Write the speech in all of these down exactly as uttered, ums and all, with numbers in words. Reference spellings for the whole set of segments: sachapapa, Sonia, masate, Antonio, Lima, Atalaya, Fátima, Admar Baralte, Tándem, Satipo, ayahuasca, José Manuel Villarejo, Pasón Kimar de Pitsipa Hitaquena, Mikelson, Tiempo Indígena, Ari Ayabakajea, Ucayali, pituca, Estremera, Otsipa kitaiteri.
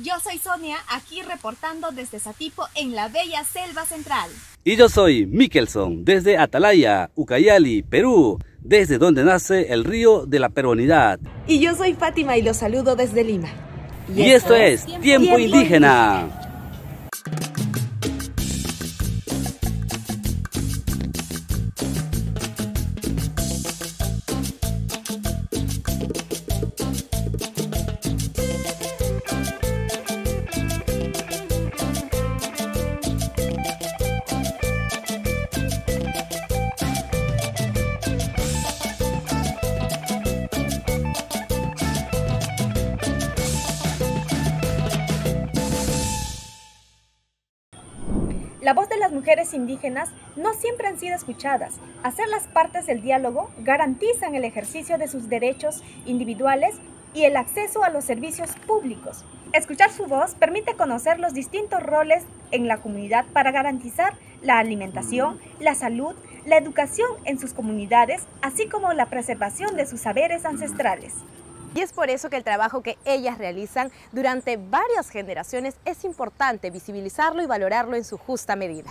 Yo soy Sonia, aquí reportando desde Satipo en la bella selva central. Y yo soy Mikelson, desde Atalaya, Ucayali, Perú, desde donde nace el río de la peruanidad. Y yo soy Fátima y los saludo desde Lima. Y, y esto, esto es Tiempo, Tiempo Indígena. Indígena. La voz de las mujeres indígenas no siempre han sido escuchadas. Hacerlas partes del diálogo garantizan el ejercicio de sus derechos individuales y el acceso a los servicios públicos. Escuchar su voz permite conocer los distintos roles en la comunidad para garantizar la alimentación, la salud, la educación en sus comunidades, así como la preservación de sus saberes ancestrales. Y es por eso que el trabajo que ellas realizan durante varias generaciones es importante visibilizarlo y valorarlo en su justa medida.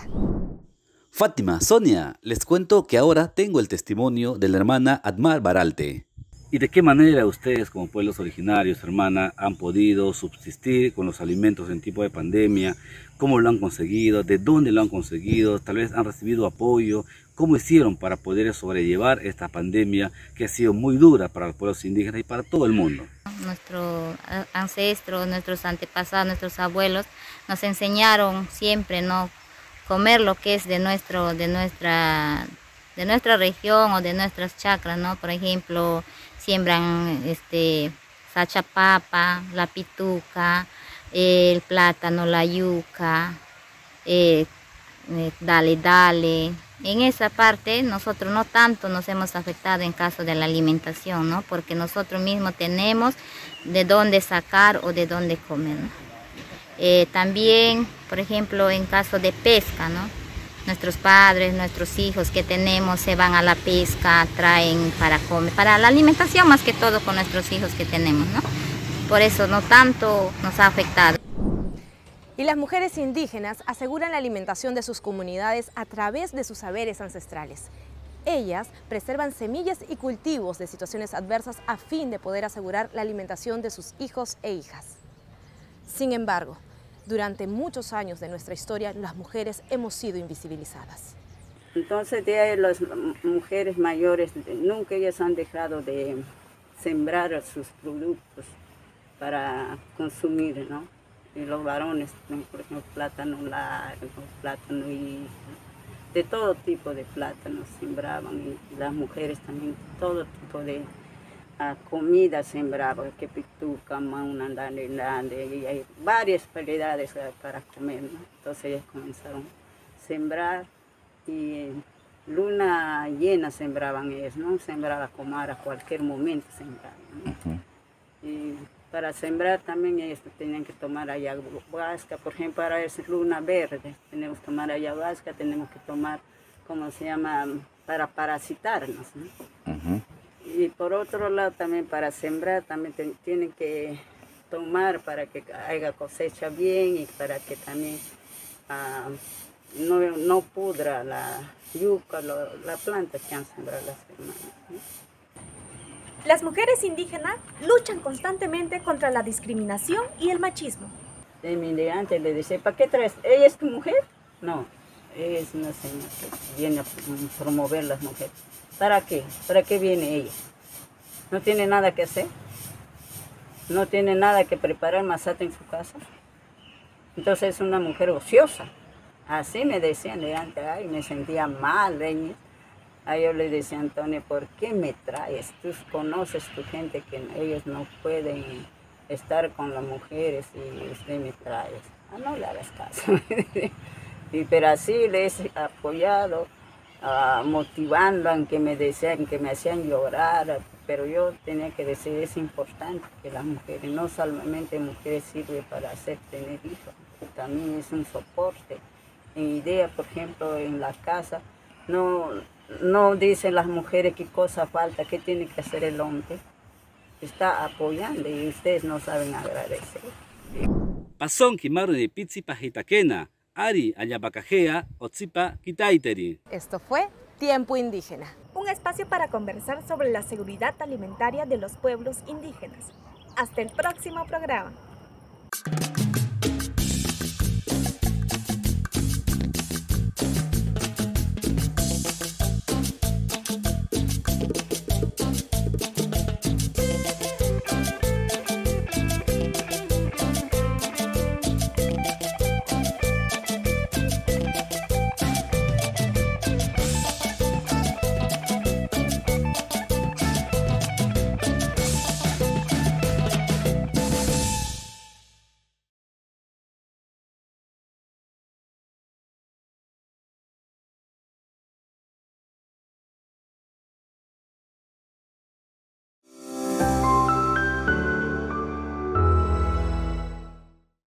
Fátima, Sonia, les cuento que ahora tengo el testimonio de la hermana Admar Baralte. ¿Y de qué manera ustedes como pueblos originarios, hermana, han podido subsistir con los alimentos en tiempo de pandemia? ¿Cómo lo han conseguido? ¿De dónde lo han conseguido? ¿Tal vez han recibido apoyo? ¿Cómo hicieron para poder sobrellevar esta pandemia que ha sido muy dura para los pueblos indígenas y para todo el mundo? Nuestros ancestros, nuestros antepasados, nuestros abuelos nos enseñaron siempre no comer lo que es de, nuestro, de, nuestra, de nuestra región o de nuestras chacras, ¿no? Por ejemplo, siembran este sachapapa, la pituca, el plátano, la yuca, eh, eh, dale, dale. En esa parte nosotros no tanto nos hemos afectado en caso de la alimentación, ¿no? Porque nosotros mismos tenemos de dónde sacar o de dónde comer, ¿no? Eh, también, por ejemplo, en caso de pesca, ¿no? Nuestros padres, nuestros hijos que tenemos se van a la pesca, traen para comer, para la alimentación más que todo con nuestros hijos que tenemos, ¿no? Por eso no tanto nos ha afectado. Y las mujeres indígenas aseguran la alimentación de sus comunidades a través de sus saberes ancestrales. Ellas preservan semillas y cultivos de situaciones adversas a fin de poder asegurar la alimentación de sus hijos e hijas. Sin embargo, durante muchos años de nuestra historia, las mujeres hemos sido invisibilizadas. Entonces, de las mujeres mayores, nunca ellas han dejado de sembrar sus productos para consumir, ¿no? Y los varones, por ejemplo, plátano largo, plátano y de todo tipo de plátanos sembraban. Y las mujeres también, todo tipo de A comida sembraba, que pituca, mauna, andale, andale, y hay varias variedades para comer, ¿no? Entonces ellas comenzaron a sembrar y luna llena sembraban ellas, ¿no? Sembraba comar a cualquier momento sembraban, ¿no? Uh-huh. Y para sembrar también ellas tenían que tomar ayahuasca, por ejemplo, para es luna verde, tenemos que tomar ayahuasca, tenemos que tomar, ¿cómo se llama?, para parasitarnos, ¿no? Uh-huh. Y por otro lado también para sembrar también te, tienen que tomar para que haya cosecha bien y para que también uh, no, no pudra la yuca, lo, la planta que han sembrado las hermanas, ¿no? Las mujeres indígenas luchan constantemente contra la discriminación y el machismo. De mi delante le dice, ¿para qué traes? ¿Ella es tu mujer? No, ella es una señora que viene a promover las mujeres. ¿Para qué? ¿Para qué viene ella? ¿No tiene nada que hacer? ¿No tiene nada que preparar masate en su casa? Entonces es una mujer ociosa. Así me decían de antes, ay, me sentía mal, leña. Ahí yo le decía, Antonio, ¿por qué me traes? Tú conoces tu gente que ellos no pueden estar con las mujeres y usted me traes. Ah, no le hagas caso. Y pero así les he apoyado. Uh, motivando, aunque me decían que me hacían llorar, pero yo tenía que decir, es importante que las mujeres, no solamente mujeres sirven para hacer tener hijos, también es un soporte. En idea, por ejemplo, en la casa, no, no dicen las mujeres qué cosa falta, qué tiene que hacer el hombre. Está apoyando y ustedes no saben agradecer. Pasón Kimar de Pitsipa Hitaquena, Ari Ayabakajea, Otsipa kitaiteri. Esto fue Tiempo Indígena. Un espacio para conversar sobre la seguridad alimentaria de los pueblos indígenas. Hasta el próximo programa.